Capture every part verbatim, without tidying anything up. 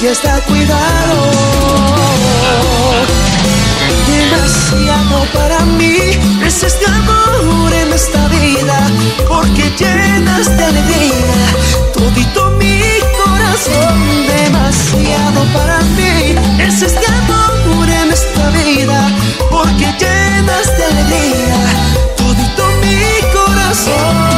si está cuidado. Demasiado para mí es este amor en esta vida, porque llenas de alegría todito mi corazón. Demasiado para mí es este amor en esta vida, porque llenas de alegría todito mi corazón.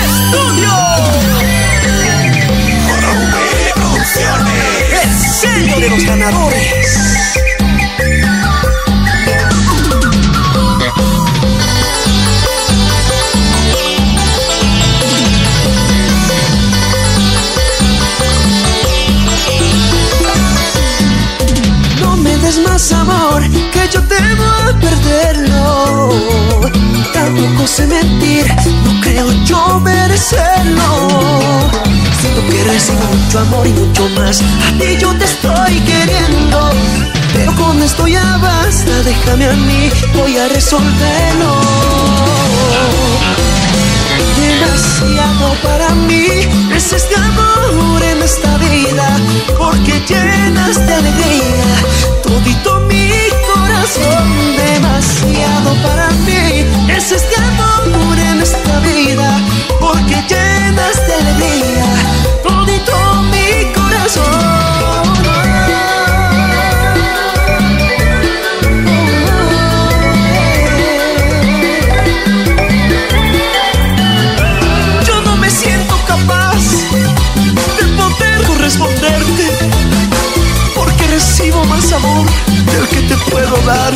¡Estudio! ¡Rompe Producciones! ¡El sello de los ganadores! Más amor, que yo temo perderlo. Tampoco sé mentir, no creo yo merecerlo. Siento que recibo mucho amor y mucho más. A ti yo te estoy queriendo, pero con esto ya basta. Déjame a mí, voy a resolverlo. Demasiado para mí es este amor en esta vida, porque llenas de alegría todito mi corazón. Demasiado para mí es este amor en esta vida, porque llenas de alegría todito mi corazón. Oh, oh, oh, oh. Yo no me siento capaz de poder corresponderte, recibo más amor del que te puedo dar.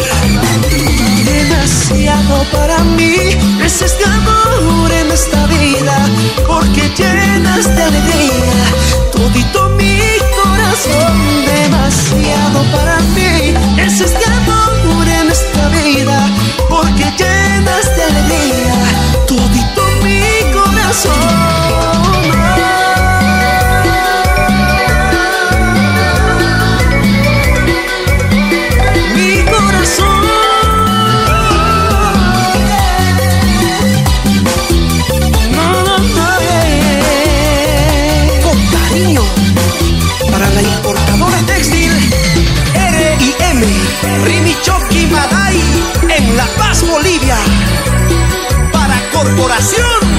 Demasiado para mí es este amor en esta vida, porque llenas de alegría todito mi corazón. Demasiado para mí es este amor en esta vida, porque llenas de alegría todito mi corazón. Choqui Maday en La Paz, Bolivia, para Corporación